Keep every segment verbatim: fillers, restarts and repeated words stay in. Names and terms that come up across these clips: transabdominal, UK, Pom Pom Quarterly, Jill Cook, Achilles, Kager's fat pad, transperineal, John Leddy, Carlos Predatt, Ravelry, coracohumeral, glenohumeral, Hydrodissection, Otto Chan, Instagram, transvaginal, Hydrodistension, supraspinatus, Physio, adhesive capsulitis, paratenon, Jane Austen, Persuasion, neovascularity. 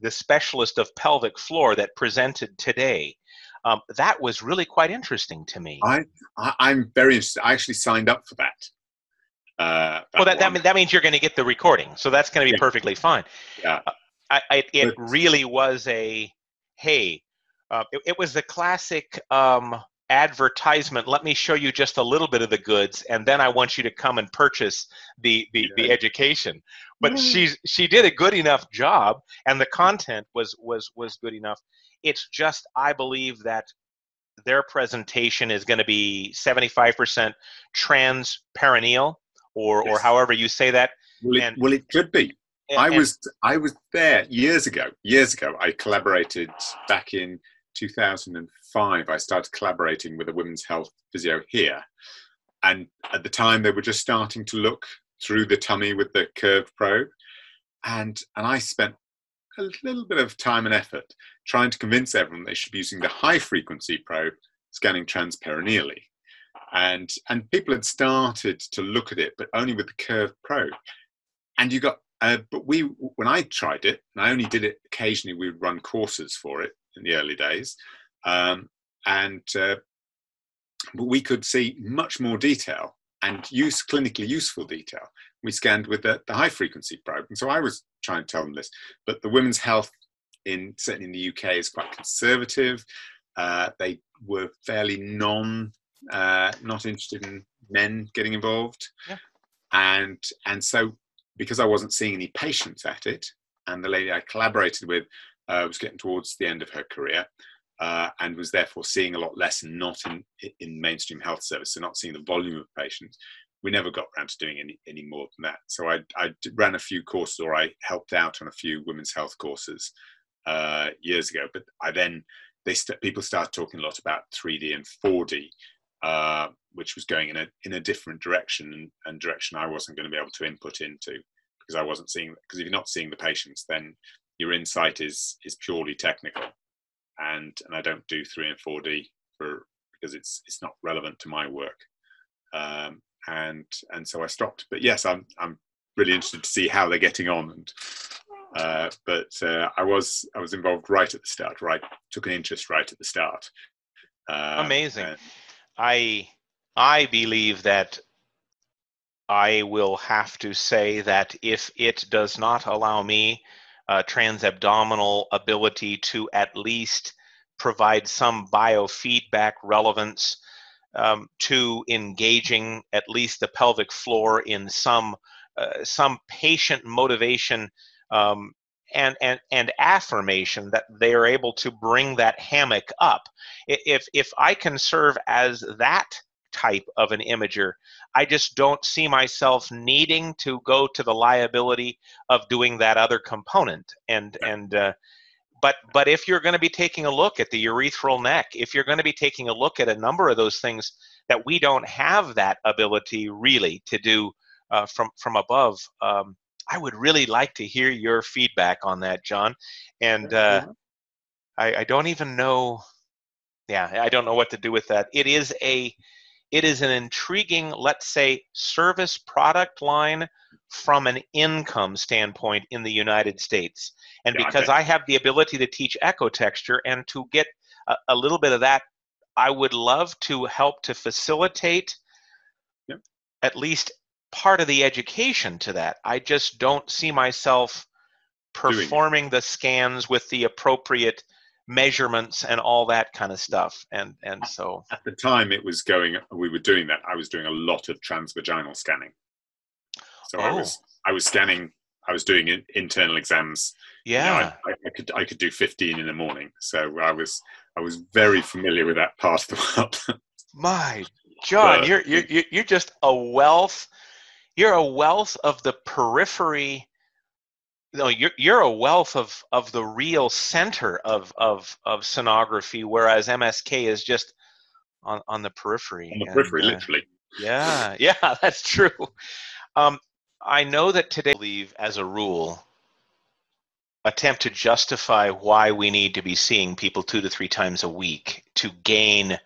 the specialist of pelvic floor that presented today. Um, that was really quite interesting to me. I, I, I'm very interested. I actually signed up for that. Uh, that well, that, that, mean, that means you're going to get the recording, so that's going to be yeah. perfectly fine. Yeah. Uh, I, I, it but, really was a, hey, uh, it, it was the classic um, advertisement, let me show you just a little bit of the goods, and then I want you to come and purchase the, the, yeah. the education. But mm. she's, she did a good enough job, and the content was, was, was good enough. It's just, I believe that their presentation is going to be seventy-five percent transperineal, or, yes. or however you say that. Well, and, it, well it should be. And, I, was, I was there years ago. Years ago, I collaborated back in two thousand five. I started collaborating with a women's health physio here. And at the time, they were just starting to look through the tummy with the curved probe. And, and I spent a little bit of time and effort trying to convince everyone they should be using the high-frequency probe, scanning transperineally. And, and people had started to look at it, but only with the curved probe. And you got, uh, but we, when I tried it, and I only did it occasionally, we would run courses for it in the early days. Um, and, uh, but we could see much more detail and use clinically useful detail. We scanned with the, the high-frequency probe. And so I was trying to tell them this, but the women's health in, certainly in the U K is quite conservative. Uh, they were fairly non, uh, not interested in men getting involved. Yeah. And, and so because I wasn't seeing any patients at it, and the lady I collaborated with uh, was getting towards the end of her career, Uh, and was therefore seeing a lot less and not in, in mainstream health service, so not seeing the volume of patients. We never got around to doing any, any more than that. So I, I ran a few courses, or I helped out on a few women's health courses uh, years ago. But I then, they st- people started talking a lot about three D and four D, uh, which was going in a, in a different direction and, and direction I wasn't going to be able to input into, because I wasn't seeing, because if you're not seeing the patients, then your insight is, is purely technical. And, and I don't do three and four D for, because it's it's not relevant to my work. Um, and and so I stopped. But yes, I'm I'm really interested to see how they're getting on. And, uh, but uh, I was I was involved right at the start. Right, took an interest right at the start. Uh, Amazing. And I I believe that I will have to say that if it does not allow me Uh, transabdominal ability to at least provide some biofeedback relevance um, to engaging at least the pelvic floor in some uh, some patient motivation um, and and and affirmation that they are able to bring that hammock up. If if I can serve as that type of an imager, I just don't see myself needing to go to the liability of doing that other component. And yeah. and uh, but but if you're going to be taking a look at the urethral neck, if you're going to be taking a look at a number of those things that we don't have that ability really to do uh, from from above, um, I would really like to hear your feedback on that, John. And uh, I, I don't even know. Yeah, I don't know what to do with that. It is a It is an intriguing, let's say, service product line from an income standpoint in the United States. And yeah, because okay. I have the ability to teach ecotexture and to get a, a little bit of that, I would love to help to facilitate yep. at least part of the education to that. I just don't see myself performing the scans with the appropriate measurements and all that kind of stuff, and and so at the time it was going. We were doing that. I was doing a lot of transvaginal scanning. So oh. I was I was scanning. I was doing internal exams. Yeah, you know, I, I could I could do fifteen in the morning. So I was I was very familiar with that part of the world. My John, but, you're you're you're just a wealth. You're a wealth of the periphery. No, you're you're a wealth of, of the real center of, of of sonography, whereas M S K is just on, on the periphery. On the periphery, and, uh, literally. Yeah, yeah, that's true. Um, I know that today, I believe, as a rule, attempt to justify why we need to be seeing people two to three times a week to gain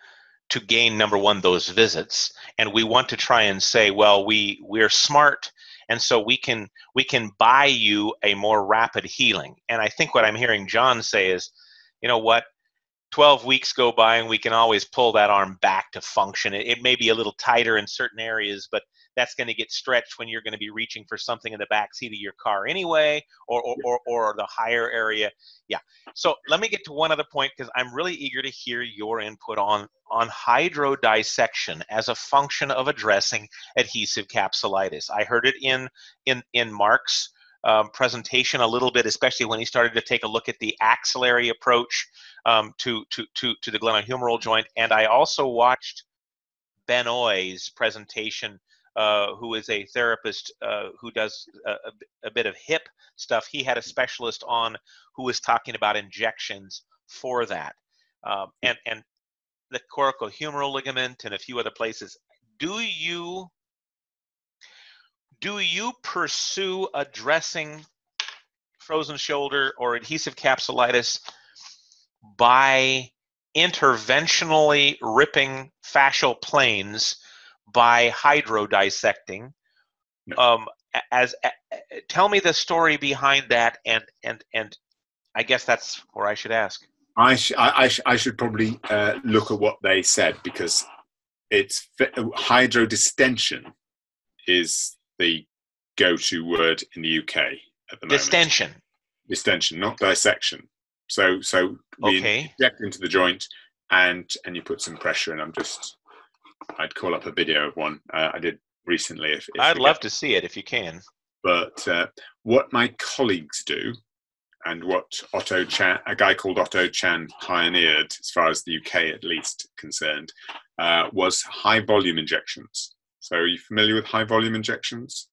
to gain number one those visits, and we want to try and say, well, we we're smart. And so we can we can buy you a more rapid healing. And I think what I'm hearing John say is, you know what, twelve weeks go by and we can always pull that arm back to function. It, it may be a little tighter in certain areas, but that's going to get stretched when you're going to be reaching for something in the back seat of your car anyway, or, or, or, or the higher area. Yeah. So let me get to one other point, because I'm really eager to hear your input on, on hydrodissection as a function of addressing adhesive capsulitis. I heard it in, in, in Mark's um, presentation a little bit, especially when he started to take a look at the axillary approach um, to, to, to, to the glenohumeral joint. And I also watched Benoit's presentation, Uh, who is a therapist uh, who does a, a bit of hip stuff. He had a specialist on who was talking about injections for that. Um, and, and the coracohumeral ligament and a few other places. Do you, do you pursue addressing frozen shoulder or adhesive capsulitis by interventionally ripping fascial planes by hydrodissecting? Um, as, as tell me the story behind that, and and and I guess that's where I should ask. I sh I, sh I should probably uh, look at what they said, because it's hydrodistension is the go-to word in the U K at the moment. Distension, distension, not dissection. So so we okay. inject into the joint, and and you put some pressure, and I'm just. I'd call up a video of one uh, I did recently. If, if I'd love to see it if you can. But uh, what my colleagues do, and what Otto Chan, a guy called Otto Chan, pioneered, as far as the U K at least concerned, uh, was high volume injections. So, are you familiar with high volume injections?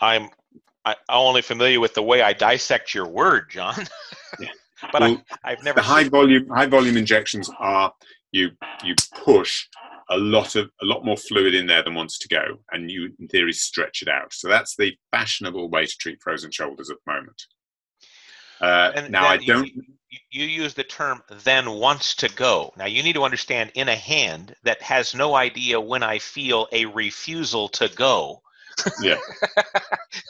I'm I, I'm only familiar with the way I dissect your word, John. Yeah. But well, I, I've never. The high volume high volume injections are you you push. A lot of a lot more fluid in there than wants to go, and you, in theory, stretch it out. So that's the fashionable way to treat frozen shoulders at the moment. Uh, and now I don't. You, you use the term "then wants to go." Now you need to understand, in a hand that has no idea when I feel a refusal to go. Yeah.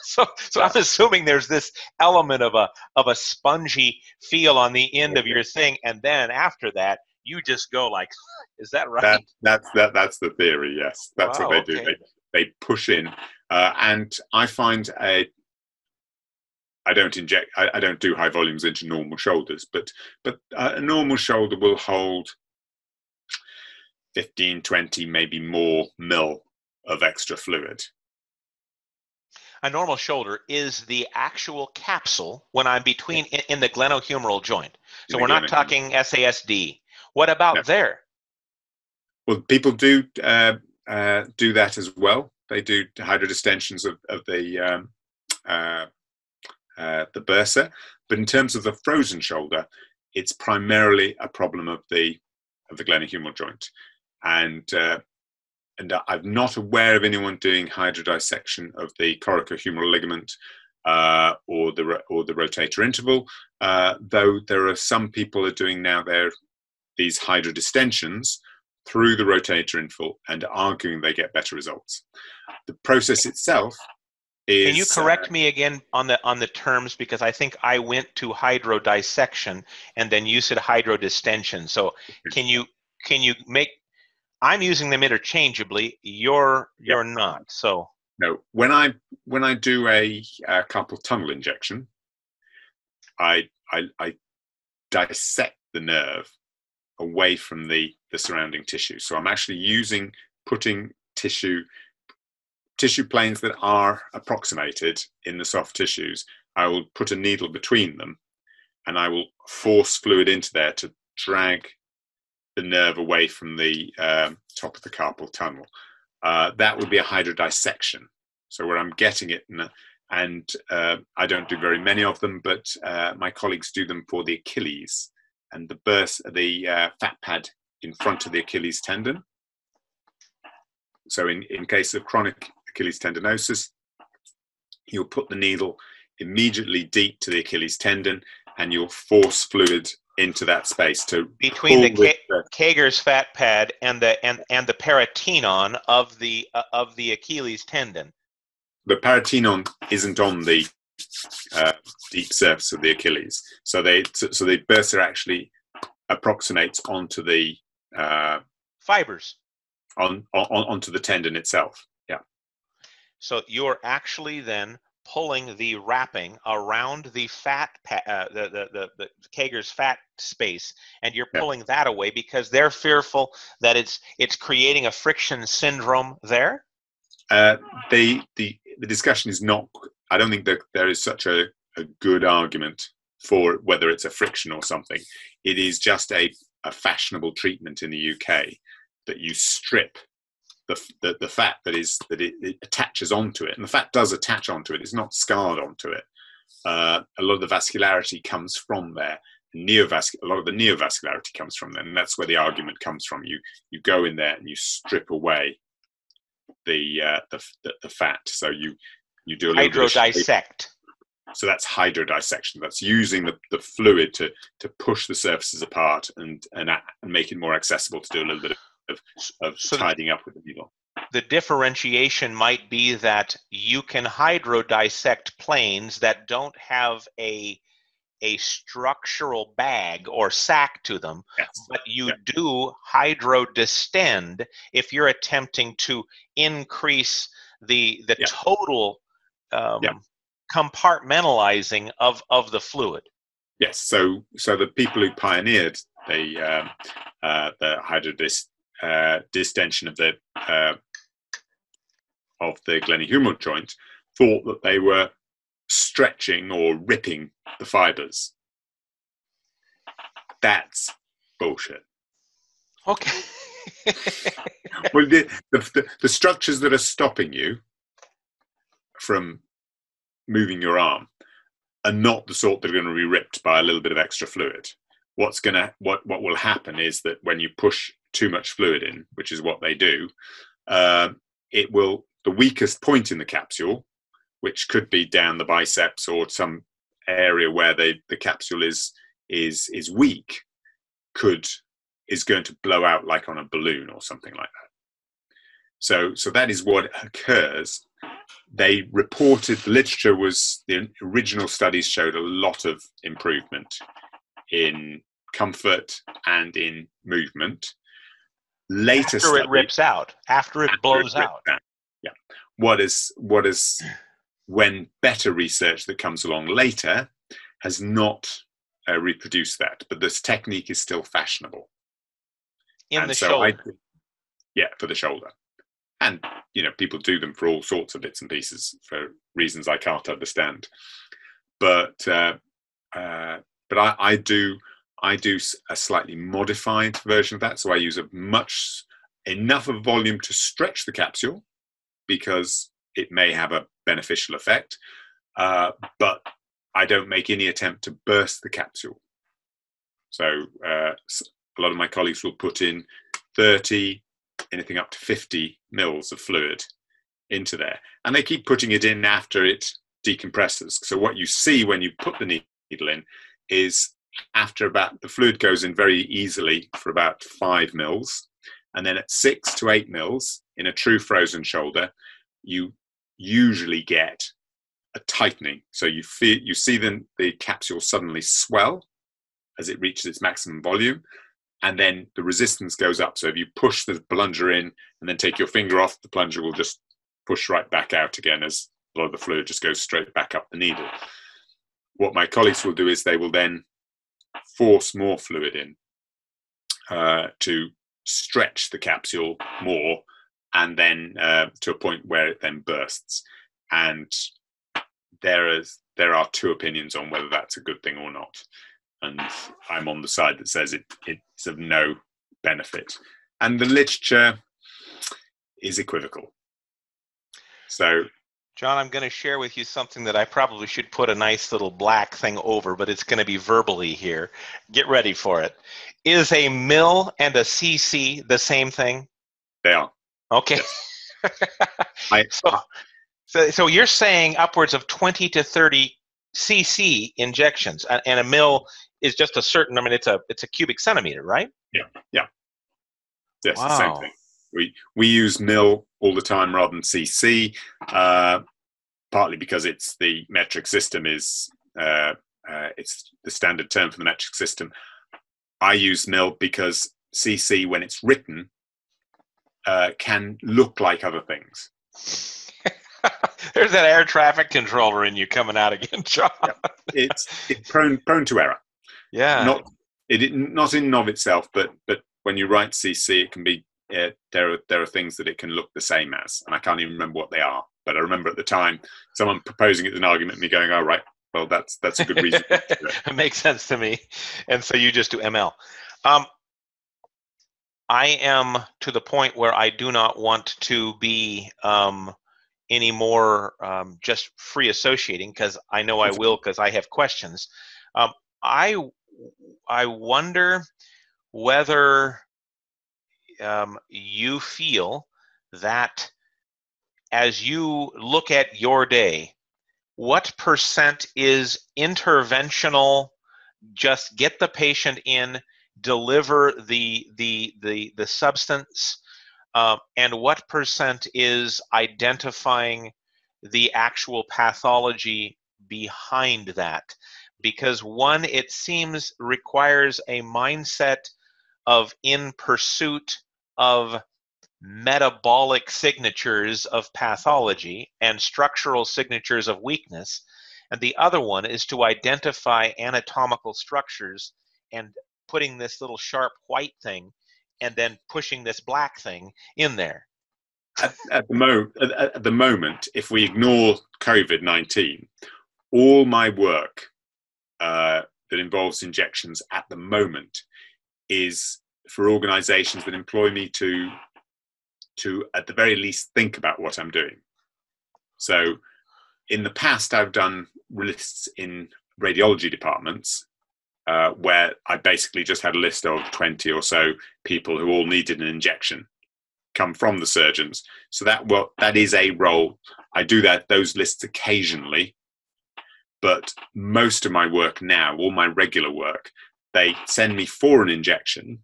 so, so I'm assuming there's this element of a of a spongy feel on the end of your thing, and then after that, you just go like. Is that right? That, that's, that, that's the theory, yes. That's wow, what they do. Okay. They, they push in. Uh, and I find a... I don't inject... I, I don't do high volumes into normal shoulders, but, but uh, a normal shoulder will hold fifteen, twenty, maybe more mil of extra fluid. A normal shoulder is the actual capsule when I'm between... in, in the glenohumeral joint. So we're not talking S A S D. What about no. there? Well, people do uh, uh, do that as well. They do hydrodistensions of, of the um, uh, uh, the bursa, but in terms of the frozen shoulder, it's primarily a problem of the of the glenohumeral joint, and uh, and I'm not aware of anyone doing hydrodissection of the coracohumeral ligament uh, or the or the rotator interval. Uh, though there are some people who are doing now their these hydrodistensions through the rotator interval and arguing they get better results. The process itself is... Can you correct uh, me again on the on the terms, because I think I went to hydrodissection and then you said hydrodistension. So can you can you make... I'm using them interchangeably. You're you're yeah. not. So no. When I when I do a, a carpal tunnel injection, I I, I dissect the nerve away from the, the surrounding tissue. So I'm actually using, putting tissue, tissue planes that are approximated in the soft tissues, I will put a needle between them and I will force fluid into there to drag the nerve away from the um, top of the carpal tunnel. Uh, that would be a hydrodissection. So where I'm getting it, in a, and uh, I don't do very many of them, but uh, my colleagues do them for the Achilles and the burst, the uh, fat pad in front of the Achilles tendon. So in, in case of chronic Achilles tendinosis, you'll put the needle immediately deep to the Achilles tendon and you'll force fluid into that space to between the, Ka the Kager's fat pad and the and, and the peritoneum of the uh, of the Achilles tendon. the paratenon isn't on the uh, deep surface of the Achilles, so they so the bursa actually approximates onto the uh, fibers, on, on onto the tendon itself. Yeah. So you are actually then pulling the wrapping around the fat, pa uh, the, the, the, the Kager's fat space, and you're yeah. pulling that away because they're fearful that it's it's creating a friction syndrome there. Uh, they, the the discussion is not. I don't think that there is such a, a good argument for whether it's a friction or something. It is just a, a fashionable treatment in the U K that you strip the, the, the fat that is that it, it attaches onto it, and the fat does attach onto it. It's not scarred onto it. Uh, a lot of the vascularity comes from there. Neovasc a lot of the neovascularity comes from there, and that's where the argument comes from. You you go in there and you strip away the uh, the, the the fat. So you you do a hydrodissect. So that's hydrodissection. That's using the, the fluid to to push the surfaces apart and and, and make it more accessible to do a little bit of, of so tidying up with the needle. The differentiation might be that you can hydrodissect planes that don't have a a structural bag or sac to them, yes. but you yeah. do hydrodistend if you're attempting to increase the the yeah. total um, yeah. compartmentalizing of of the fluid. Yes, so so the people who pioneered the um, uh, the hydrodis uh, distension of the uh, of the glenohumeral joint thought that they were stretching or ripping the fibers. That's bullshit. Okay. Well, the, the, the structures that are stopping you from moving your arm are not the sort that are going to be ripped by a little bit of extra fluid. What's gonna what what will happen is that when you push too much fluid in, which is what they do, uh, it will the weakest point in the capsule, which could be down the biceps or some area where they, the capsule is is is weak, could is going to blow out like on a balloon or something like that. So so that is what occurs. They reported the literature was the original studies showed a lot of improvement in comfort and in movement. Later after study, it rips out, after it after blows it out. out. Yeah. What is what is when better research that comes along later has not uh, reproduced that, but this technique is still fashionable. In and the so shoulder. I, yeah, for the shoulder. And, you know, people do them for all sorts of bits and pieces for reasons I can't understand. But uh, uh, but I, I, do, I do a slightly modified version of that. So I use a much, enough of volume to stretch the capsule because it may have a beneficial effect, uh, but I don't make any attempt to burst the capsule. So uh, a lot of my colleagues will put in thirty, anything up to fifty mils of fluid into there, and they keep putting it in after it decompresses. So what you see when you put the needle in is after about, the fluid goes in very easily for about five mils, and then at six to eight mils in a true frozen shoulder, you usually get a tightening. So you feel, you see then the capsule suddenly swell as it reaches its maximum volume, and then the resistance goes up. So if you push the plunger in and then take your finger off, the plunger will just push right back out again as a lot of the fluid just goes straight back up the needle. What my colleagues will do is they will then force more fluid in uh, to stretch the capsule more, and then uh, to a point where it then bursts. And there is there are two opinions on whether that's a good thing or not. And I'm on the side that says it, it's of no benefit. And the literature is equivocal. So, John, I'm going to share with you something that I probably should put a nice little black thing over, but it's going to be verbally here. Get ready for it. Is a mil and a cc the same thing? They are. Okay. Yes. I, so, so, so you're saying upwards of twenty to thirty cc injections, and, and a mil is just a certain. I mean, it's a it's a cubic centimeter, right? Yeah, yeah. Yes, wow. The same thing. We we use mil all the time rather than cc. Uh, partly because it's the metric system is uh, uh, it's the standard term for the metric system. I use mil because C C, when it's written, uh, can look like other things. There's that air traffic controller in you coming out again, John. Yeah. It's, it's prone prone to error. Yeah. Not it not in and of itself, but but when you write C C, it can be uh, there are there are things that it can look the same as, and I can't even remember what they are. But I remember at the time someone proposing it as an argument, and me going, "All right, well that's that's a good reason." To do it. It makes sense to me, and so you just do M L. Um, I am to the point where I do not want to be um, any more um, just free associating, because I know I will, because I have questions. Um, I I wonder whether um, you feel that as you look at your day, what percent is interventional, just get the patient in, deliver the the the the substance, uh, and what percent is identifying the actual pathology behind that? Because one, it seems, requires a mindset of in pursuit of metabolic signatures of pathology and structural signatures of weakness, and the other one is to identify anatomical structures and putting this little sharp white thing and then pushing this black thing in there. At, at, the, mo at, at the moment, if we ignore COVID nineteen, all my work uh, that involves injections at the moment is for organizations that employ me to to at the very least think about what I'm doing. So in the past, I've done lists in radiology departments uh, where I basically just had a list of twenty or so people who all needed an injection come from the surgeons. So that, well, that is a role. I do that, those lists occasionally, but most of my work now, all my regular work, they send me for an injection,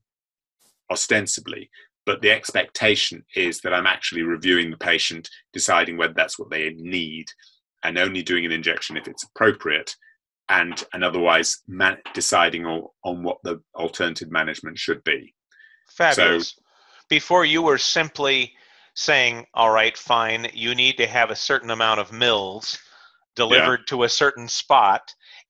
ostensibly, but the expectation is that I'm actually reviewing the patient, deciding whether that's what they need, and only doing an injection if it's appropriate, and, and otherwise man deciding on, on what the alternative management should be. Fabulous. So, before you were simply saying, all right, fine, you need to have a certain amount of mils delivered yeah. to a certain spot,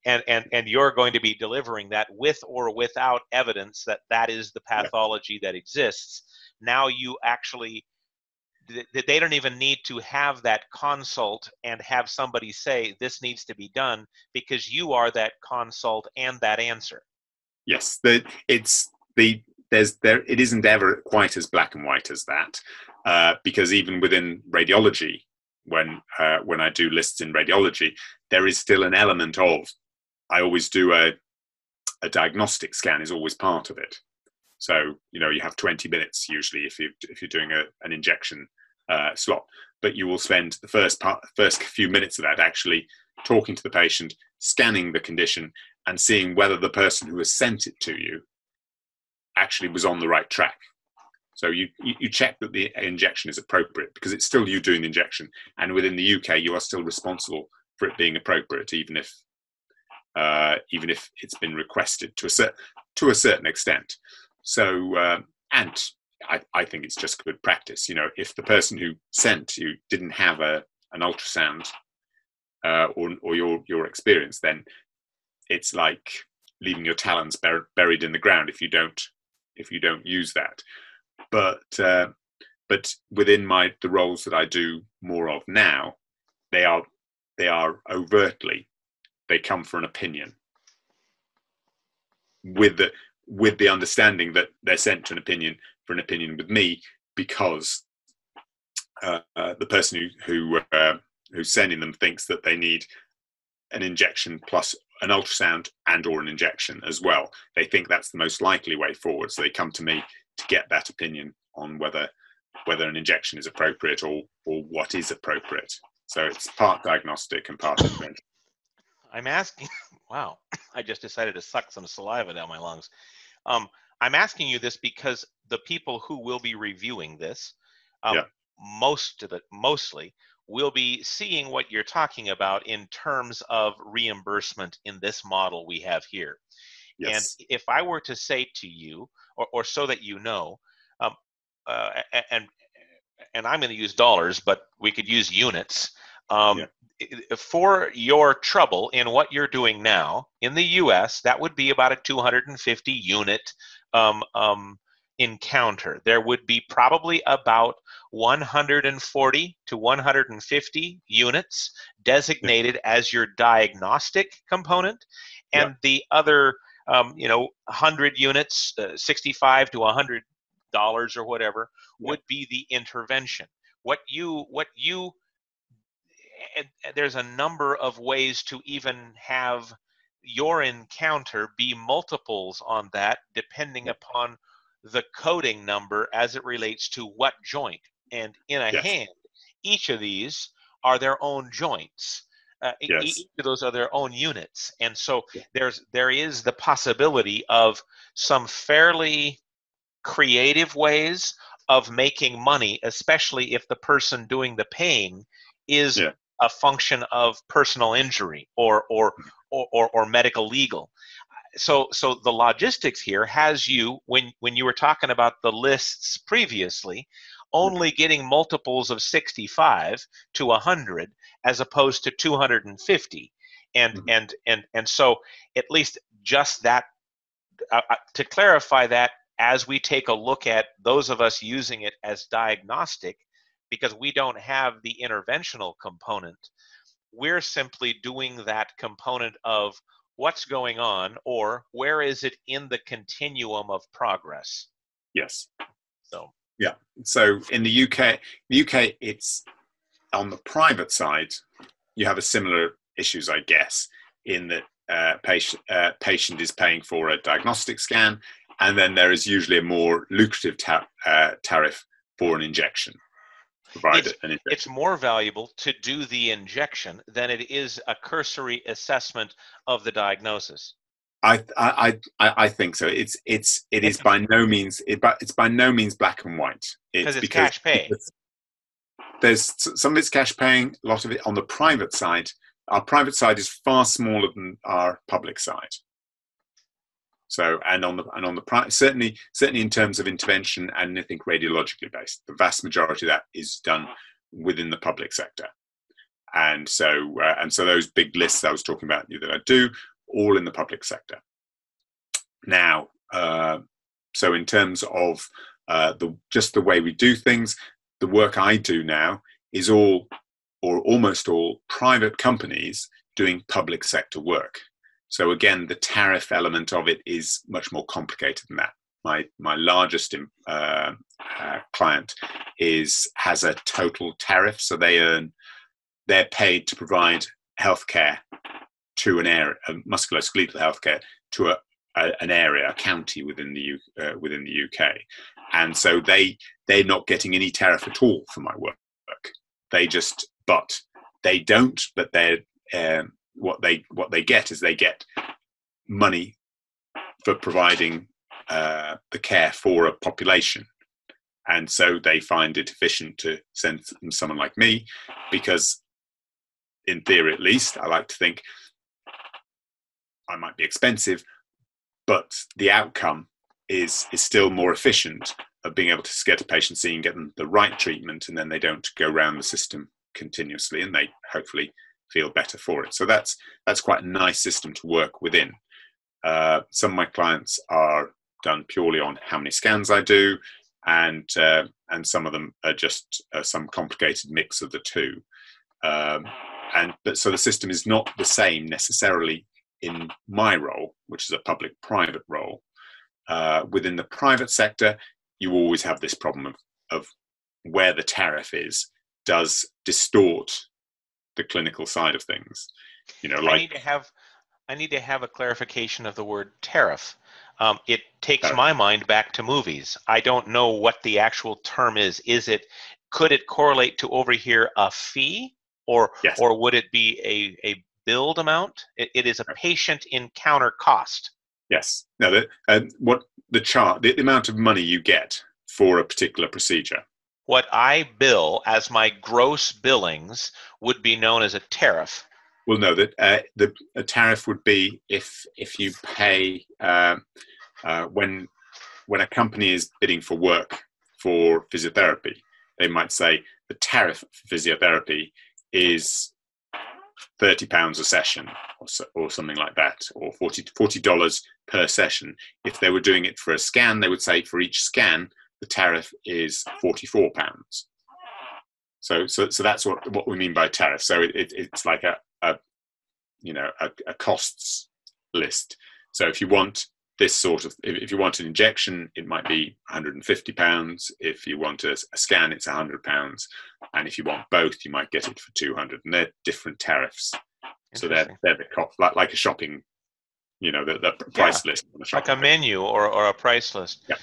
and, and, and you're going to be delivering that with or without evidence that that is the pathology yeah. that exists. Now you actually, they don't even need to have that consult and have somebody say this needs to be done, because you are that consult and that answer. Yes, the, it's the there's there it isn't ever quite as black and white as that, uh, because even within radiology, when uh, when I do lists in radiology, there is still an element of I always do a a diagnostic scan is always part of it. So, you know, you have twenty minutes usually if you if you're doing a, an injection uh, slot, but you will spend the first part, first few minutes of that actually talking to the patient, scanning the condition, and seeing whether the person who has sent it to you actually was on the right track. So you you check that the injection is appropriate, because it's still you doing the injection, and within the U K you are still responsible for it being appropriate, even if uh, even if it's been requested to a cer to a certain extent. So, uh, and I, I think it's just good practice. You know, if the person who sent you didn't have a an ultrasound uh, or or your your experience, then it's like leaving your talons bur buried in the ground if you don't if you don't use that. But uh, but within my the roles that I do more of now, they are they are overtly they come for an opinion with the. with the understanding that they're sent to an opinion for an opinion with me, because uh, uh, the person who, who uh, who's sending them thinks that they need an injection plus an ultrasound and or an injection as well. They think that's the most likely way forward. So they come to me to get that opinion on whether whether an injection is appropriate or, or what is appropriate. So it's part diagnostic and part intervention. I'm asking, wow, I just decided to suck some saliva down my lungs. Um, I'm asking you this because the people who will be reviewing this, um, yeah. most of the, mostly we'll be seeing what you're talking about in terms of reimbursement in this model we have here. Yes. And if I were to say to you, or, or so that you know, um, uh, and and I'm going to use dollars, but we could use units, um, yeah. for your trouble in what you're doing now in the U S, that would be about a two hundred fifty unit um, um, encounter. There would be probably about one hundred forty to one hundred fifty units designated yeah. as your diagnostic component, and yeah. the other um, you know, one hundred units, uh, sixty-five to one hundred dollars or whatever, would yeah. be the intervention. What you, what you, and there's a number of ways to even have your encounter be multiples on that, depending yeah. upon the coding number as it relates to what joint. And in a yes. hand, each of these are their own joints. Uh, yes. Each of those are their own units. And so yeah. there's, there is the possibility of some fairly creative ways of making money, especially if the person doing the paying is yeah. a function of personal injury or, or, or, or, or medical legal. So, so the logistics here has you, when, when you were talking about the lists previously, only getting multiples of sixty-five to one hundred as opposed to two hundred fifty. And, mm-hmm. and, and, and so at least just that, uh, to clarify that, as we take a look at those of us using it as diagnostic, because we don't have the interventional component, we're simply doing that component of what's going on, or where is it in the continuum of progress? Yes. So yeah. So in the U K, the U K, it's on the private side. You have a similar issues, I guess, in that uh, patient uh, patient is paying for a diagnostic scan, and then there is usually a more lucrative tar uh, tariff for an injection. Provide it's, an injection. It's more valuable to do the injection than it is a cursory assessment of the diagnosis. I I I, I think so. It's it's it is by no means it but it's by no means black and white. It's, it's because it's cash pay. There's some of it's cash paying. A lot of it on the private side. Our private side is far smaller than our public side. So and on the and on the certainly certainly in terms of intervention and I think radiologically based, the vast majority of that is done within the public sector, and so uh, and so those big lists I was talking about that I do all in the public sector. Now, uh, so in terms of uh, the just the way we do things, the work I do now is all or almost all private companies doing public sector work. So again, the tariff element of it is much more complicated than that. My my largest uh, uh, client is has a total tariff, so they earn they're paid to provide healthcare to an area, musculoskeletal healthcare to a, a, an area, a county within the U, uh, within the U K, and so they they're not getting any tariff at all for my work. They just but they don't, but they're. Um, what they what they get is they get money for providing uh, the care for a population, and so they find it efficient to send someone like me, because in theory at least I like to think I might be expensive, but the outcome is is still more efficient of being able to get a patient seen, get them the right treatment, and then they don't go around the system continuously, and they hopefully feel better for it. So that's that's quite a nice system to work within. Uh, some of my clients are done purely on how many scans I do, and uh, and some of them are just uh, some complicated mix of the two. Um, and but so the system is not the same necessarily in my role, which is a public-private role. Uh, within the private sector, you always have this problem of of where the tariff is does distort the clinical side of things, you know. Like I need to have, I need to have a clarification of the word tariff. Um, it takes tariff. my mind back to movies. I don't know what the actual term is. Is it? Could it correlate to over here a fee, or yes. or would it be a a billed amount? It, it is a patient encounter cost. Yes. Now that um, what the chart, the, the amount of money you get for a particular procedure. What I bill as my gross billings would be known as a tariff. Well, no, that uh, the a tariff would be if if you pay uh, uh, when when a company is bidding for work for physiotherapy, they might say the tariff for physiotherapy is thirty pounds a session or, so, or something like that, or forty dollars per session. If they were doing it for a scan, they would say for each scan, the tariff is forty-four pounds. So, so, so that's what, what we mean by tariff. So it, it, it's like a, a you know, a, a costs list. So if you want this sort of, if, if you want an injection, it might be one hundred and fifty pounds. If you want a, a scan, it's one hundred pounds. And if you want both, you might get it for two hundred. And they're different tariffs. So they're, they're the cost, like, like a shopping, you know, the, the price yeah, list. On the like a menu or, or a price list. Yeah.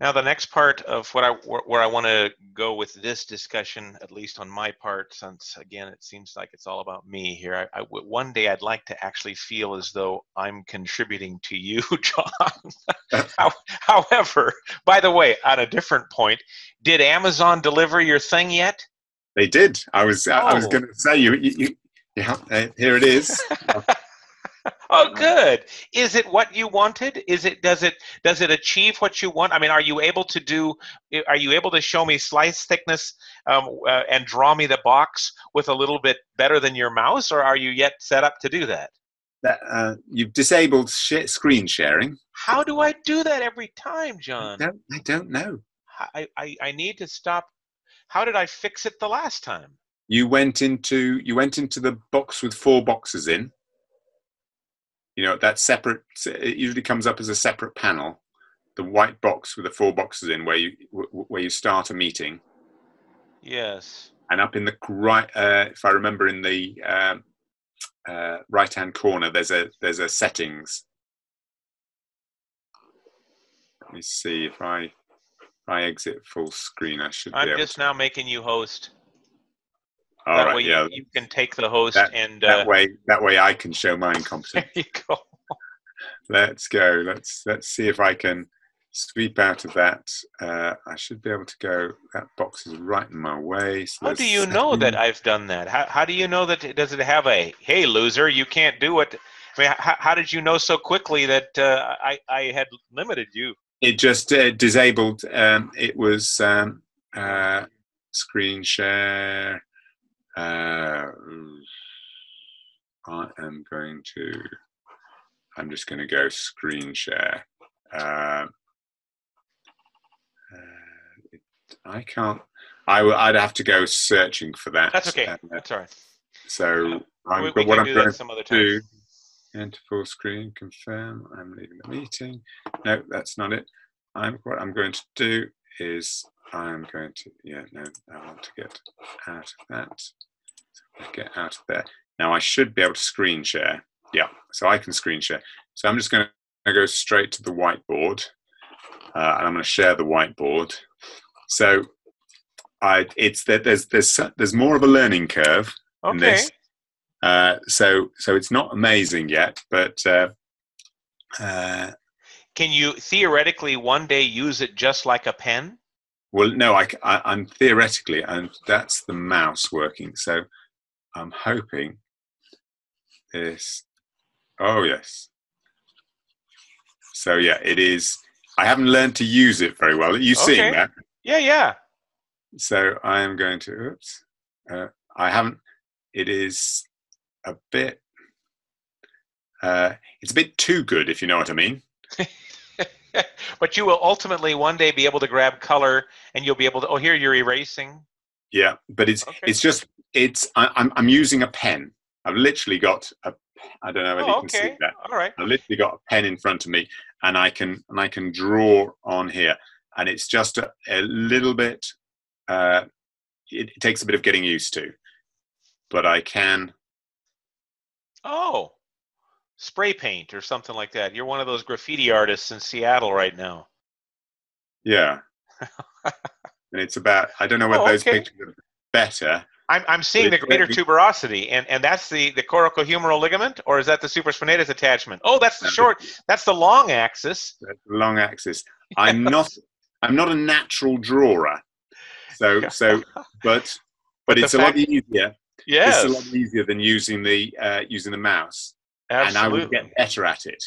Now, the next part of what I, where I want to go with this discussion, at least on my part, since, again, it seems like it's all about me here. I, I, one day I'd like to actually feel as though I'm contributing to you, John. However, by the way, on a different point, did Amazon deliver your thing yet? They did. I was, oh. I was going to say, you, you, you, you have, uh, here it is. Oh, good. Is it what you wanted? Is it, does it, does it achieve what you want? I mean, are you able to do, are you able to show me slice thickness um, uh, and draw me the box with a little bit better than your mouse, or are you yet set up to do that? that uh, you've disabled sh- screen sharing. How do I do that every time, John? I don't, I don't know. I, I, I need to stop. How did I fix it the last time? You went into, you went into the box with four boxes in. You know, that separate, it usually comes up as a separate panel, the white box with the four boxes in where you where you start a meeting. Yes. And up in the right, uh, if I remember, in the uh, uh, right-hand corner, there's a there's a settings. Let me see if I if I exit full screen. I should. I'm be able just to... now making you host. All that right, way yeah. you, you can take the host that, and... Uh, that way that way I can show mine competence. There you go. Let's go. Let's let's see if I can sweep out of that. Uh, I should be able to go. That box is right in my way. So how do you seven. know that I've done that? How, how do you know that? It, does it have a, hey, loser, you can't do it? I mean, how, how did you know so quickly that uh, I, I had limited you? It just uh, disabled. Um, it was um, uh, screen share... Uh, I am going to, I'm just going to go screen share. Uh, uh, it, I can't, I will, I'd have to go searching for that. That's okay. Uh, That's all right. So, uh, I'm, we, but we what I'm do going to do, enter full screen, confirm, I'm leaving the meeting. No, that's not it. I'm, what I'm going to do is I'm going to, yeah, no, I want to get out of that. Get out of there. Now I should be able to screen share. Yeah, so I can screen share. So I'm just going to go straight to the whiteboard, uh, and I'm going to share the whiteboard. So I, it's that there's there's there's more of a learning curve okay. in this. Uh, so so it's not amazing yet, but. Uh, uh, Can you theoretically one day use it just like a pen? Well, no, I, I, I'm theoretically, and that's the mouse working. So I'm hoping this, oh yes. So yeah, it is, I haven't learned to use it very well. Are you okay. seeing that? Yeah, yeah. So I am going to, oops, uh, I haven't, it is a bit, uh, it's a bit too good, if you know what I mean. But you will ultimately one day be able to grab color, and you'll be able to. Oh, here you're erasing. Yeah, but it's okay. it's just it's. I, I'm I'm using a pen. I've literally got a. I don't know whether oh, you can okay. see that. All right. I've literally got a pen in front of me, and I can and I can draw on here, and it's just a, a little bit. Uh, it, it takes a bit of getting used to, but I can. Oh. Spray paint or something like that. You're one of those graffiti artists in Seattle right now. Yeah. And it's about, I don't know whether oh, okay. those pictures are better. I'm, I'm seeing the greater be... tuberosity, and, and that's the, the coracohumeral ligament, or is that the supraspinatus attachment? Oh, that's the short, that's the long axis. That's the long axis. I'm, yes. not, I'm not a natural drawer. So, so, but, but it's a lot easier. Yes. It's a lot easier than using the, uh, using the mouse. Absolutely. And I would get better at it.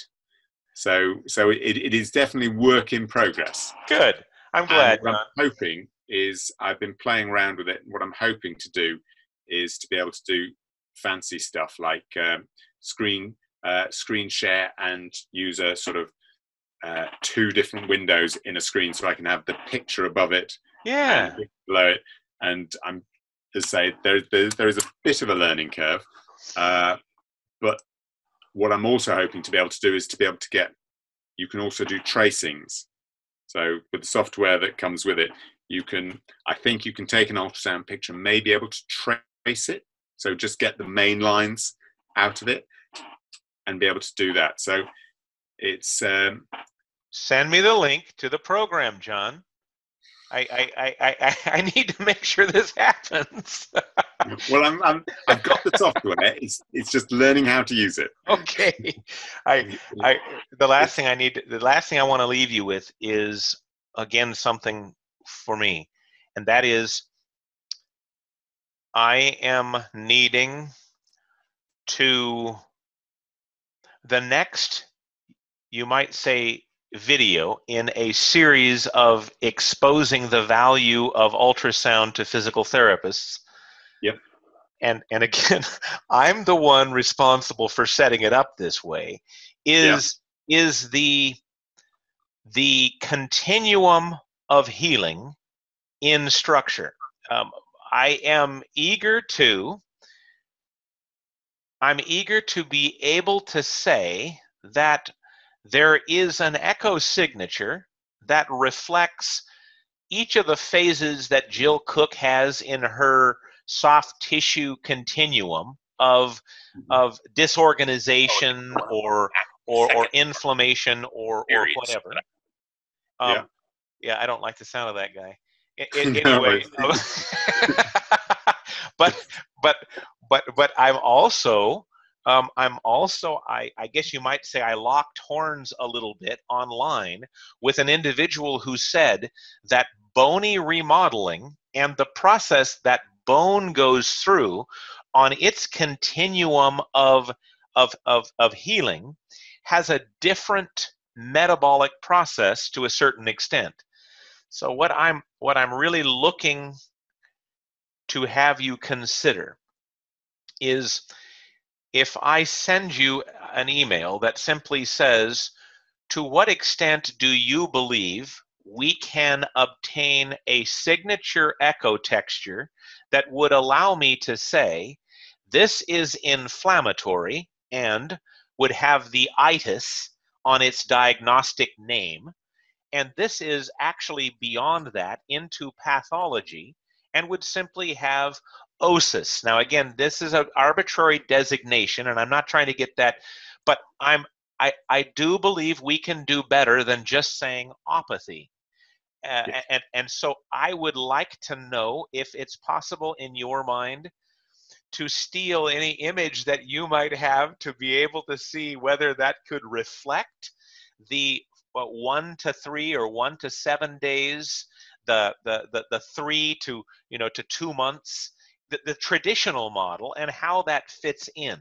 So, so it, it is definitely work in progress. Good. I'm glad. And what I'm hoping is I've been playing around with it. And what I'm hoping to do is to be able to do fancy stuff like um, screen, uh, screen share and use a sort of uh, two different windows in a screen, so I can have the picture above it, yeah, and below it. And I'm, as I say, there, there, there is a bit of a learning curve, uh, but what I'm also hoping to be able to do is to be able to get, you can also do tracings. So with the software that comes with it, you can, I think you can take an ultrasound picture and may be able to trace it. So just get the main lines out of it and be able to do that. So it's... Um, Send me the link to the program, John. I, I, I, I, I need to make sure this happens. Well, I'm, I'm, I've got the software. It's, it's just learning how to use it. Okay. I, I, the last thing I need, the last thing I want to leave you with is, again, something for me. And that is, I am needing to, the next, you might say, video in a series of exposing the value of ultrasound to physical therapists. Yep. And and again, I'm the one responsible for setting it up this way. Is yeah. is the the continuum of healing in structure. Um, I am eager to. I'm eager to be able to say that there is an echo signature that reflects each of the phases that Jill Cook has in her soft tissue continuum of of disorganization or or, or inflammation or, or whatever. Um, yeah. yeah, I don't like the sound of that guy. In, in, anyway, but but but but I'm also. Um, I'm also, I, I guess you might say I locked horns a little bit online with an individual who said that bony remodeling and the process that bone goes through on its continuum of, of, of, of healing has a different metabolic process to a certain extent. So what I'm, what I'm really looking to have you consider is, if I send you an email that simply says, to what extent do you believe we can obtain a signature echo texture that would allow me to say, this is inflammatory and would have the itis on its diagnostic name, and this is actually beyond that into pathology and would simply have osis. Now, again, this is an arbitrary designation, and I'm not trying to get that, but I'm, I, I do believe we can do better than just saying opathy. Uh, yes. and, and so I would like to know if it's possible in your mind to steal any image that you might have to be able to see whether that could reflect the what, one to three or one to seven days, the, the, the, the three to, you know, to two months, The, the traditional model and how that fits in.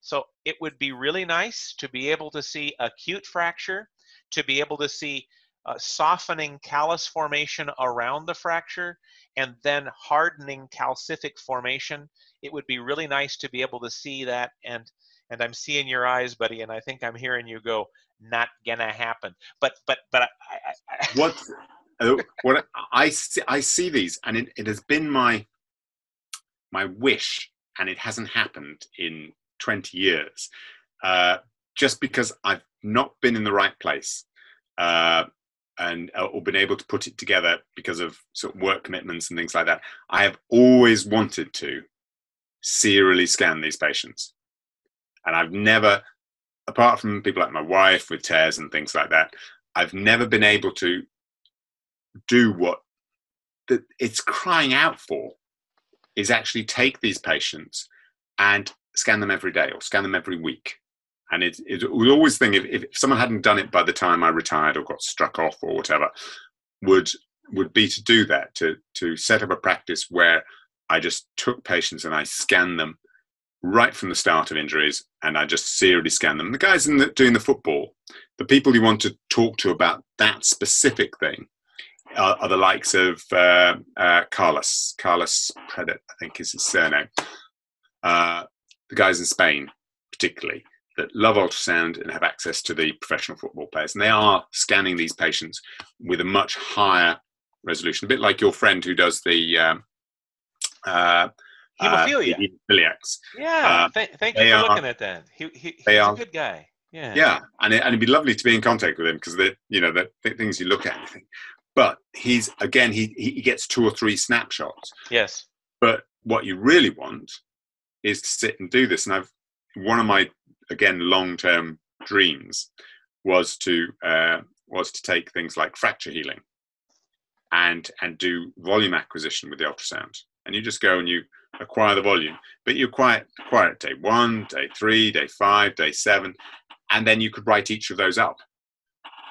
So it would be really nice to be able to see acute fracture, to be able to see uh, softening callus formation around the fracture, and then hardening calcific formation. It would be really nice to be able to see that, and and I'm seeing your eyes, buddy, and I think I'm hearing you go, not gonna happen. But but but I, I, I what what I see, I see these, and it, it has been my my wish, and it hasn't happened in twenty years, uh, just because I've not been in the right place, uh, and uh, or been able to put it together because of sort of work commitments and things like that. I have always wanted to serially scan these patients, and I've never, apart from people like my wife with tears and things like that, I've never been able to do what the, it's crying out for. Is actually take these patients and scan them every day or scan them every week. And it, it we always think if, if someone hadn't done it by the time I retired or got struck off or whatever, would would be to do that, to to set up a practice where I just took patients and I scanned them right from the start of injuries, and I just serially scanned them. The guys in the, doing the football, the people you want to talk to about that specific thing are, are the likes of uh, uh, Carlos, Carlos Predatt, I think is his surname. Uh, the guys in Spain, particularly, that love ultrasound and have access to the professional football players. And they are scanning these patients with a much higher resolution, a bit like your friend who does the um, uh, hemophilia. Uh, hemophiliacs. Yeah, uh, th thank you for are, looking at that. He, he, he's are, a good guy. Yeah, yeah, and, it, and it'd be lovely to be in contact with him, because the you know the, the things you look at. But he's again, he he gets two or three snapshots. Yes. But what you really want is to sit and do this. And I've one of my again long-term dreams was to uh, was to take things like fracture healing and and do volume acquisition with the ultrasound. And you just go and you acquire the volume, but you acquire, acquire it day one, day three, day five, day seven, and then you could write each of those up.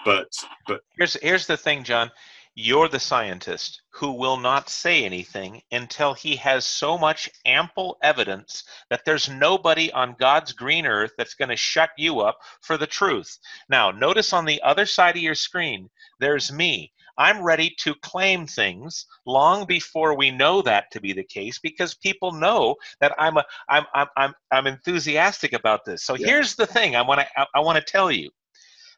But but here's here's the thing, John. You're the scientist who will not say anything until he has so much ample evidence that there's nobody on God's green earth that's going to shut you up for the truth. Now, notice on the other side of your screen, there's me. I'm ready to claim things long before we know that to be the case, because people know that I'm a, I'm I'm I'm, I'm enthusiastic about this. So yeah. Here's the thing I want to I want to tell you.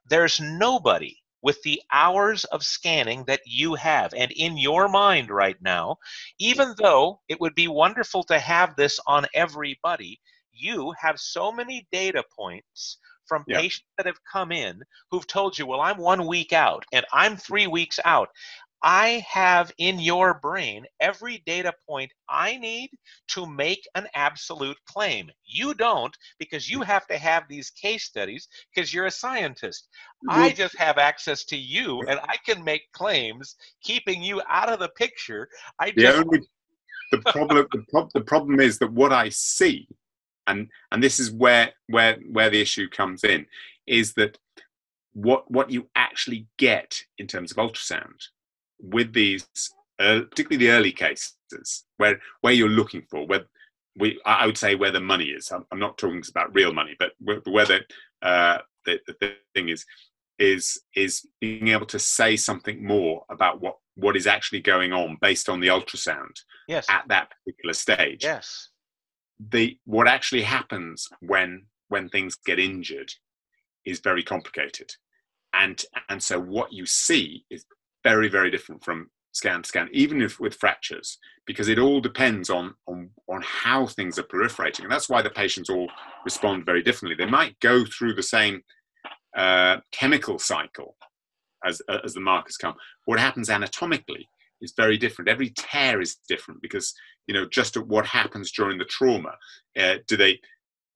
There's nobody with the hours of scanning that you have and in your mind right now, even though it would be wonderful to have this on everybody, you have so many data points from yeah. patients that have come in who've told you, well, I'm one week out and I'm three weeks out. I have in your brain every data point I need to make an absolute claim. You don't, because you have to have these case studies because you're a scientist. I just have access to you and I can make claims keeping you out of the picture. I just... the, only, the, problem, the, prob the problem is that what I see, and, and this is where, where, where the issue comes in, is that what, what you actually get in terms of ultrasound with these, uh, particularly the early cases, where where you're looking for, where we, I would say where the money is. I'm, I'm not talking about real money, but where, where the, uh, the the thing is, is is being able to say something more about what what is actually going on based on the ultrasound. Yes. At that particular stage. Yes. The what actually happens when when things get injured is very complicated, and and so what you see is very, very different from scan to scan, even if with fractures, because it all depends on, on, on how things are proliferating. And that's why the patients all respond very differently. They might go through the same uh, chemical cycle as, as the markers come. What happens anatomically is very different. Every tear is different because, you know, just at what happens during the trauma, uh, do they,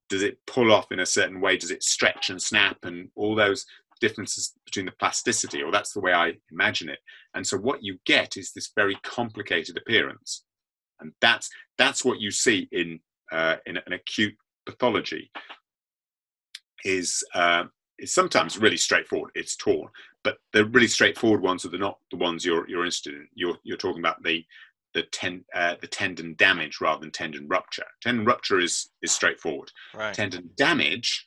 does it pull off in a certain way? Does it stretch and snap and all those differences between the plasticity, or that's the way I imagine it. And so what you get is this very complicated appearance, and that's that's what you see in uh, in an acute pathology. Is uh, is sometimes really straightforward. It's torn, but the really straightforward ones are the not the ones you're you're interested in. You're you're talking about the the ten uh, the tendon damage rather than tendon rupture. Tendon rupture is is straightforward. Right. Tendon damage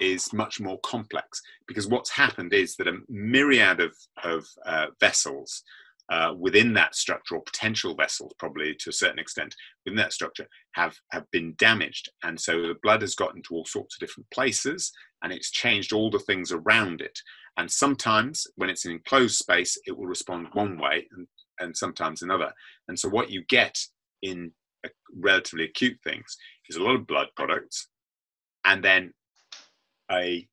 is much more complex, because what's happened is that a myriad of, of uh, vessels uh, within that structure, or potential vessels probably to a certain extent within that structure, have, have been damaged. And so the blood has gotten to all sorts of different places and it's changed all the things around it. And sometimes when it's an enclosed space, it will respond one way and, and sometimes another. And so what you get in uh, relatively acute things is a lot of blood products and then A,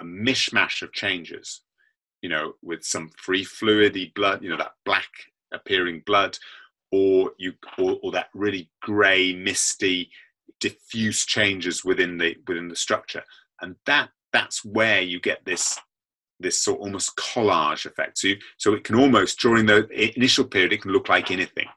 a mishmash of changes, you know, with some free fluidy blood, you know, that black appearing blood, or you or, or that really grey, misty, diffuse changes within the within the structure, and that that's where you get this this sort of almost collage effect. So you, so it can almost during the initial period, it can look like anything.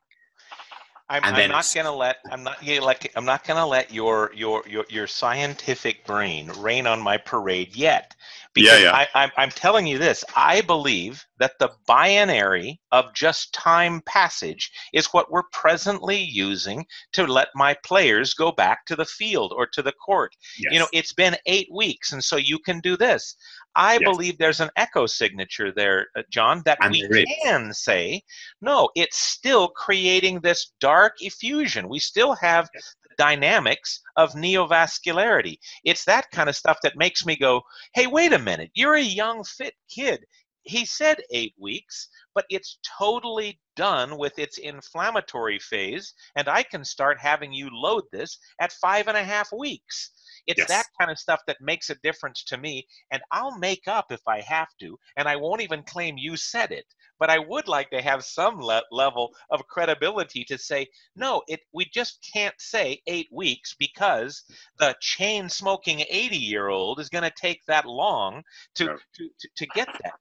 I'm, I'm not going to let I'm not gonna let I'm not going to let your, your your your scientific brain rain on my parade yet, because yeah, yeah. I, I'm I'm telling you this. I believe that the binary of just time passage is what we're presently using to let my players go back to the field or to the court. Yes. You know, it's been eight weeks, and so you can do this. I yes. believe there's an echo signature there, uh, John, that and we can say, no, it's still creating this dark effusion. We still have yes. the dynamics of neovascularity. It's that kind of stuff that makes me go, hey, wait a minute, you're a young, fit kid. He said eight weeks, but it's totally done with its inflammatory phase, and I can start having you load this at five and a half weeks. It's yes. that kind of stuff that makes a difference to me, and I'll make up if I have to, and I won't even claim you said it, but I would like to have some le level of credibility to say, no, it, we just can't say eight weeks because the chain-smoking eighty-year-old is going to take that long to, no. to, to, to get that.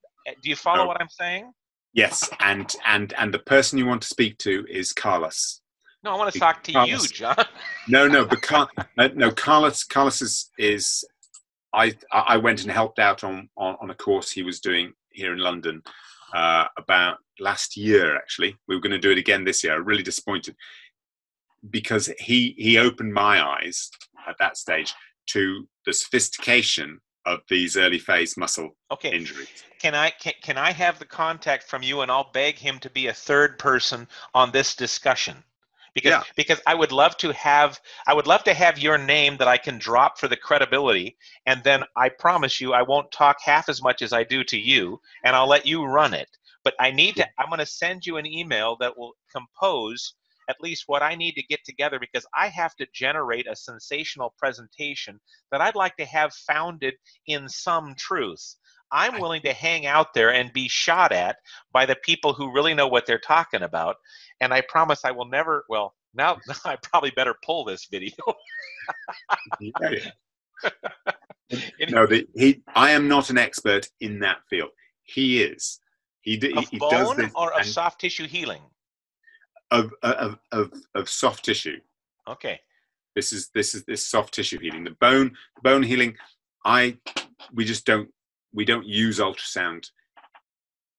Do you follow no. what I'm saying? Yes, and, and, and the person you want to speak to is Carlos. No, I want to talk to Carlos. you, John. no, no, but Car uh, no, Carlos, Carlos is, is I, I went and helped out on, on, on a course he was doing here in London uh, about last year, actually. We were going to do it again this year. I'm really disappointed because he, he opened my eyes at that stage to the sophistication of these early phase muscle okay. injuries. Can I, can, can I have the contact from you, and I'll beg him to be a third person on this discussion? Because, yeah. because I would love to have, I would love to have your name that I can drop for the credibility, and then I promise you I won't talk half as much as I do to you, and I'll let you run it. But I need to, I'm going to send you an email that will compose at least what I need to get together, because I have to generate a sensational presentation that I'd like to have founded in some truth. I'm willing to hang out there and be shot at by the people who really know what they're talking about. And I promise I will never, well, now I probably better pull this video. yeah, yeah. No, the, he, I am not an expert in that field. He is. He, of he bone does this or of soft tissue healing? Of, of, of, of soft tissue. Okay. This is, this is this soft tissue healing. The bone, bone healing, I, we just don't, we don't use ultrasound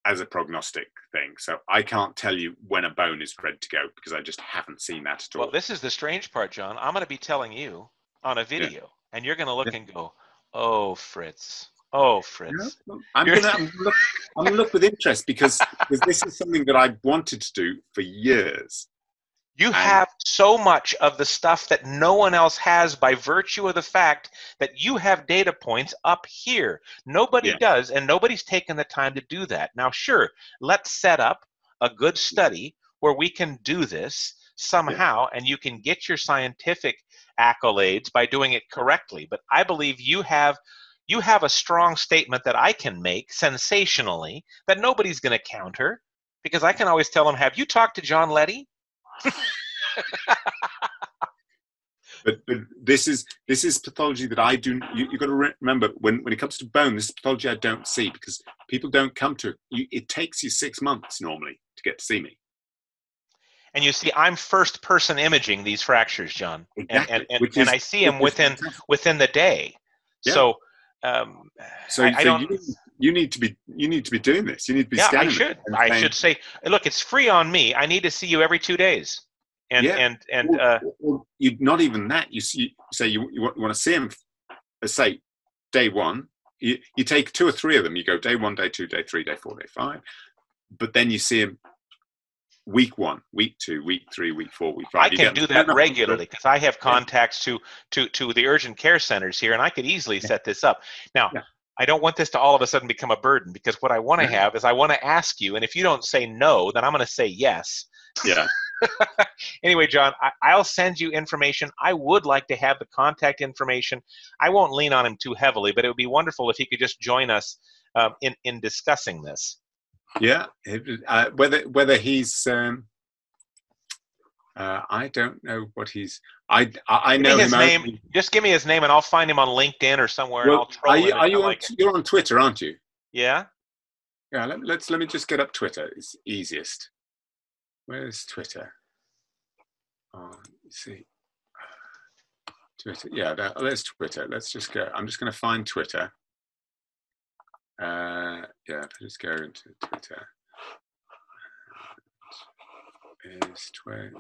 as a prognostic thing. So I can't tell you when a bone is ready to go because I just haven't seen that at all. Well, this is the strange part, John. I'm going to be telling you on a video yeah. and you're going to look yeah. and go, oh, Fritz. Oh, Fritz. Yeah, I'm going to look, I'm gonna look with interest because, because this is something that I wanted to do for years. You have so much of the stuff that no one else has by virtue of the fact that you have data points up here. Nobody yeah. does, and nobody's taken the time to do that. Now, sure, let's set up a good study where we can do this somehow, yeah. and you can get your scientific accolades by doing it correctly. But I believe you have... you have a strong statement that I can make sensationally that nobody's going to counter, because I can always tell them, have you talked to John Leddy? but, but this is, this is pathology that I do. You, you've got to remember when, when it comes to bone, this is pathology I don't see because people don't come to you. It takes you six months normally to get to see me. And you see, I'm first person imaging these fractures, John. Exactly. And, and, and, is, and I see them within, within the day. Yeah. So, Um, so I, so I don't, you, you need to be you need to be doing this. You need to be. Yeah, I should. I saying, should say, look, it's free on me. I need to see you every two days. And yeah. and and or, uh, or you not even that. You see, you say you you want, you want to see him. Say, day one. You you take two or three of them. You go day one, day two, day three, day four, day five. But then you see him. Week one, week two, week three, week four, week five. I can do that regularly because I have contacts to, to, to the urgent care centers here, and I could easily set this up. Now, yeah. I don't want this to all of a sudden become a burden, because what I want to have is I want to ask you, and if you don't say no, then I'm going to say yes. Yeah. Anyway, John, I, I'll send you information. I would like to have the contact information. I won't lean on him too heavily, but it would be wonderful if he could just join us um, in, in discussing this. Yeah, uh, whether whether he's, um, uh, I don't know what he's. I I, I know his name. Only. Just give me his name, and I'll find him on LinkedIn or somewhere. Well, and I'll troll are you? Are you on, like you're on Twitter, aren't you? Yeah. Yeah. Let, let's let me just get up Twitter. It's easiest. Where's Twitter? Um, let's see. Twitter. Yeah, that, there's Twitter. Let's just go. I'm just going to find Twitter. Uh, yeah, I'll just go into Twitter. Is Twitter.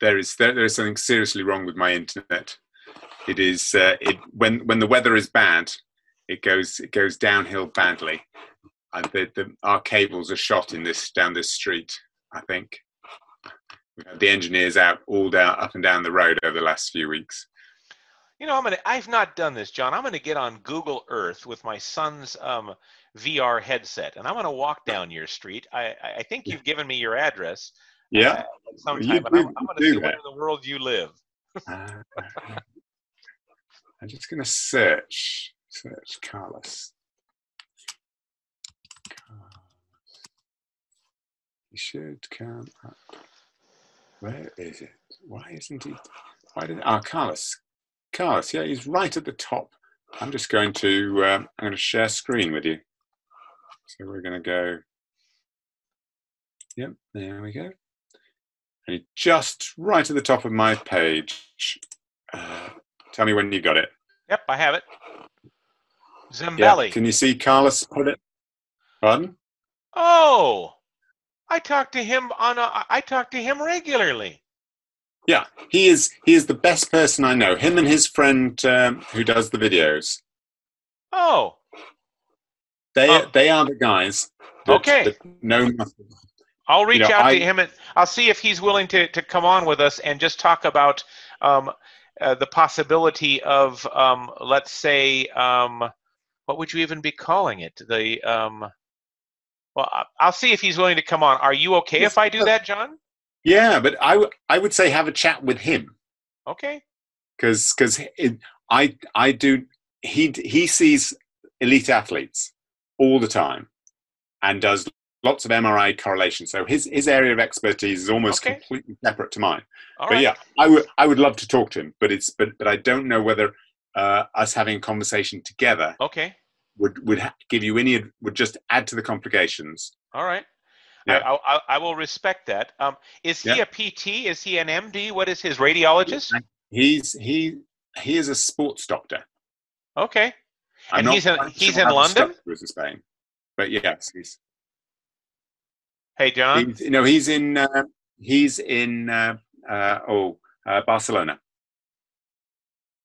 There is there, there is something seriously wrong with my internet. It is uh, it when when the weather is bad, it goes it goes downhill badly. I, the, the, our cables are shot in this down this street. I think we've had the engineers out all down up and down the road over the last few weeks. You know, I'm gonna. I've not done this, John. I'm gonna get on Google Earth with my son's um, V R headset, and I'm gonna walk down your street. I, I think you've given me your address. Yeah. Uh, sometime, but I'm, I'm gonna see that. Where in the world you live. uh, I'm just gonna search, search Carlos. Carlos. He should come up. Where is it? Why isn't he? Why did? Ah, Carlos. Carlos, yeah, he's right at the top. I'm just going to, um, I'm going to share screen with you. So we're going to go, yep, there we go. And he's just right at the top of my page. Uh, tell me when you got it. Yep, I have it. Zambelli. Yeah. Can you see Carlos put it? Pardon? Oh, I talk to him on a, I talk to him regularly. Yeah, he is. He is the best person I know. Him and his friend um, who does the videos. Oh, they oh. they are the guys. That, okay, that know nothing. I'll reach you know, out I, to him and I'll see if he's willing to to come on with us and just talk about um, uh, the possibility of um, let's say um, what would you even be calling it? The um, well, I'll see if he's willing to come on. Are you okay yes, if I do that, John? Yeah, but I, I would say have a chat with him. Okay. Because because I I do he he sees elite athletes all the time, and does lots of M R I correlation. So his his area of expertise is almost okay. completely separate to mine. All but right. yeah, I would I would love to talk to him, but it's but but I don't know whether uh, us having a conversation together okay would would give you any would just add to the complications. All right. Yeah. I, I, I will respect that. Um, is he yeah. a P T? Is he an M D? What is his radiologist? He's he he is a sports doctor. Okay, and he's a, he's in London. Was in Spain, but yes, he's. Hey, John. He's, you know he's in uh, he's in uh, uh, oh uh, Barcelona.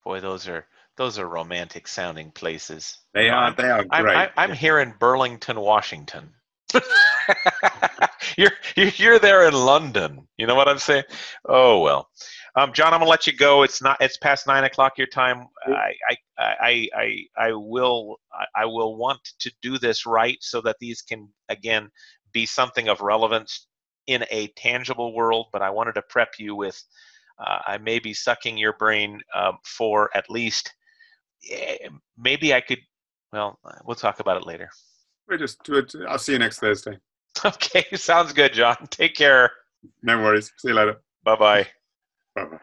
Boy, those are those are romantic sounding places. They are. I'm, they are great. I'm, I'm yeah. here in Burlington, Washington. you're you're there in London. You know what I'm saying? Oh well, um, John, I'm gonna let you go. It's not. It's past nine o'clock your time. I I I I, I will I, I will want to do this right so that these can again be something of relevance in a tangible world. But I wanted to prep you with. Uh, I may be sucking your brain um, for at least. Maybe I could. Well, we'll talk about it later. We're just, we're, I'll see you next Thursday. Okay, sounds good, John. Take care. No worries. See you later. Bye-bye. Bye-bye.